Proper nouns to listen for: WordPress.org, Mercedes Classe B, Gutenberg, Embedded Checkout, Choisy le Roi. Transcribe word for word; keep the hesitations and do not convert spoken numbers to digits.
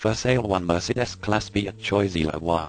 For sale one Mercedes Classe B at Choisy le Roi.